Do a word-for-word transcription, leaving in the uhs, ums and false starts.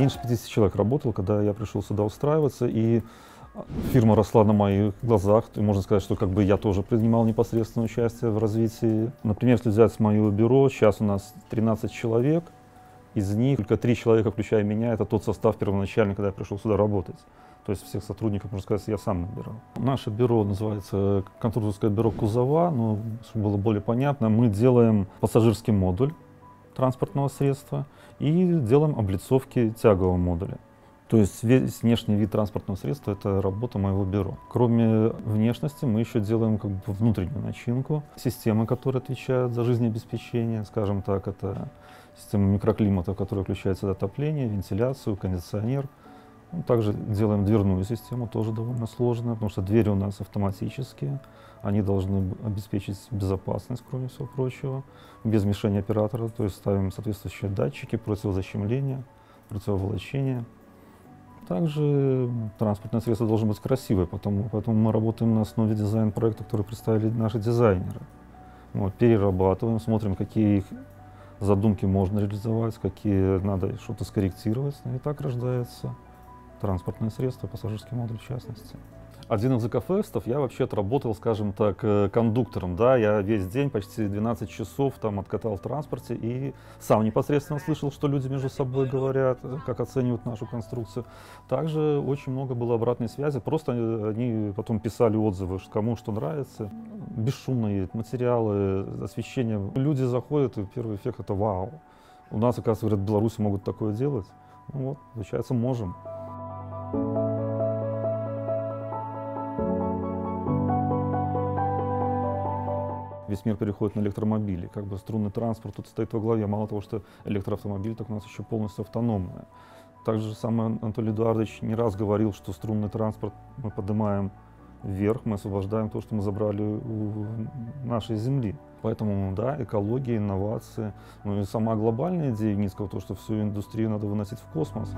Меньше пятидесяти человек работал, когда я пришел сюда устраиваться, и фирма росла на моих глазах. И можно сказать, что как бы я тоже принимал непосредственное участие в развитии. Например, если взять мое бюро, сейчас у нас тринадцать человек, из них только три человека, включая меня, это тот состав первоначально, когда я пришел сюда работать. То есть всех сотрудников, можно сказать, я сам набирал. Наше бюро называется конструкторское бюро «Кузова», но, чтобы было более понятно, мы делаем пассажирский модуль транспортного средства и делаем облицовки тягового модуля. То есть весь внешний вид транспортного средства — это работа моего бюро. Кроме внешности мы еще делаем как бы внутреннюю начинку. Системы, которые отвечают за жизнеобеспечение, скажем так, это система микроклимата, которая включает в себя отопление, вентиляцию, кондиционер. Также делаем дверную систему, тоже довольно сложно, потому что двери у нас автоматические, они должны обеспечить безопасность, кроме всего прочего, без мешения оператора, то есть ставим соответствующие датчики, противозащемления, противоволочения. Также транспортное средство должно быть красивое, потому, поэтому мы работаем на основе дизайн-проекта, который представили наши дизайнеры. Вот, перерабатываем, смотрим, какие их задумки можно реализовать, какие надо что-то скорректировать, и так рождается транспортное средство, пассажирский модуль в частности. Один из икофестов я вообще отработал, скажем так, кондуктором. Да? Я весь день, почти двенадцать часов там откатал в транспорте и сам непосредственно слышал, что люди между собой говорят, как оценивают нашу конструкцию. Также очень много было обратной связи, просто они потом писали отзывы, кому что нравится. Бесшумные материалы, освещение. Люди заходят, и первый эффект — это вау. У нас, оказывается, говорят, белорусы могут такое делать. Ну вот, получается, можем. Весь мир переходит на электромобили. Как бы струнный транспорт тут стоит во главе. Мало того, что электроавтомобиль, так у нас еще полностью автономная. Также сам Анатолий Эдуардович не раз говорил, что струнный транспорт мы поднимаем вверх, мы освобождаем то, что мы забрали у нашей земли. Поэтому, да, экология, инновации. Ну и сама глобальная идея Уницкого, то, что всю индустрию надо выносить в космос.